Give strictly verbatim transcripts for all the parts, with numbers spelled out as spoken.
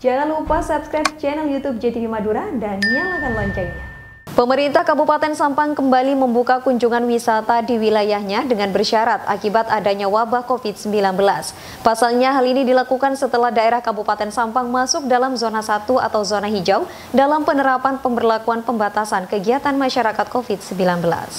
Jangan lupa subscribe channel YouTube J T V Madura dan nyalakan loncengnya. Pemerintah Kabupaten Sampang kembali membuka kunjungan wisata di wilayahnya dengan bersyarat akibat adanya wabah COVID sembilan belas. Pasalnya hal ini dilakukan setelah daerah Kabupaten Sampang masuk dalam zona satu atau zona hijau dalam penerapan pemberlakuan pembatasan kegiatan masyarakat COVID sembilan belas.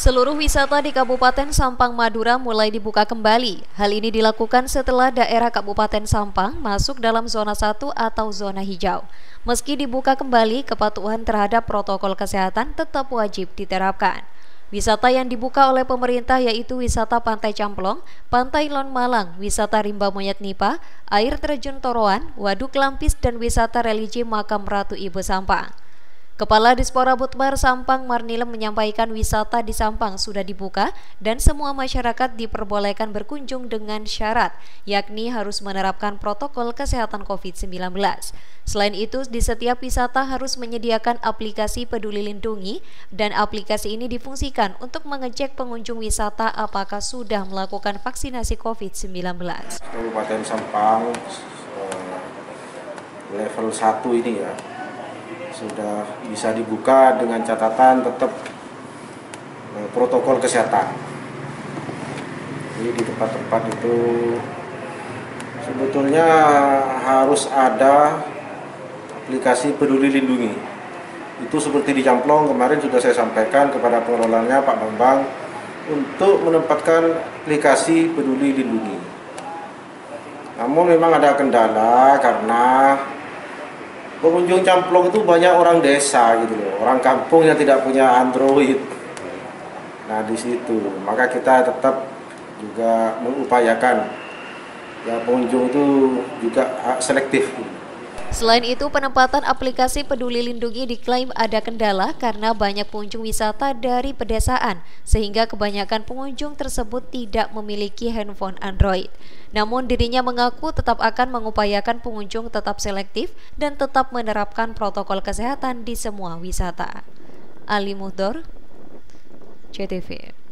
Seluruh wisata di Kabupaten Sampang, Madura mulai dibuka kembali. Hal ini dilakukan setelah daerah Kabupaten Sampang masuk dalam zona satu atau zona hijau. Meski dibuka kembali, kepatuhan terhadap protokol kesehatan tetap wajib diterapkan. Wisata yang dibuka oleh pemerintah yaitu wisata Pantai Camplong, Pantai Lon Malang, wisata rimba monyet Nipa, air terjun Toroan, waduk Lampis, dan wisata religi makam Ratu Ibu Sampang. Kepala Dispora Butmar Sampang Marnilem menyampaikan wisata di Sampang sudah dibuka dan semua masyarakat diperbolehkan berkunjung dengan syarat, yakni harus menerapkan protokol kesehatan COVID sembilan belas. Selain itu, di setiap wisata harus menyediakan aplikasi Peduli Lindungi dan aplikasi ini difungsikan untuk mengecek pengunjung wisata apakah sudah melakukan vaksinasi COVID sembilan belas. Kabupaten Sampang level satu ini ya, sudah bisa dibuka dengan catatan tetap eh, protokol kesehatan. Jadi di tempat-tempat itu sebetulnya harus ada aplikasi Peduli Lindungi. Itu seperti di Camplong kemarin sudah saya sampaikan kepada pengelolanya Pak Bambang untuk menempatkan aplikasi Peduli Lindungi. Namun memang ada kendala karena pengunjung Camplong itu banyak orang desa gitu loh, orang kampung yang tidak punya Android. Nah di situ maka kita tetap juga mengupayakan ya pengunjung itu juga selektif. Selain itu, penempatan aplikasi Peduli Lindungi diklaim ada kendala karena banyak pengunjung wisata dari pedesaan, sehingga kebanyakan pengunjung tersebut tidak memiliki handphone Android. Namun dirinya mengaku tetap akan mengupayakan pengunjung tetap selektif dan tetap menerapkan protokol kesehatan di semua wisata. Ali Muhdor, J T V.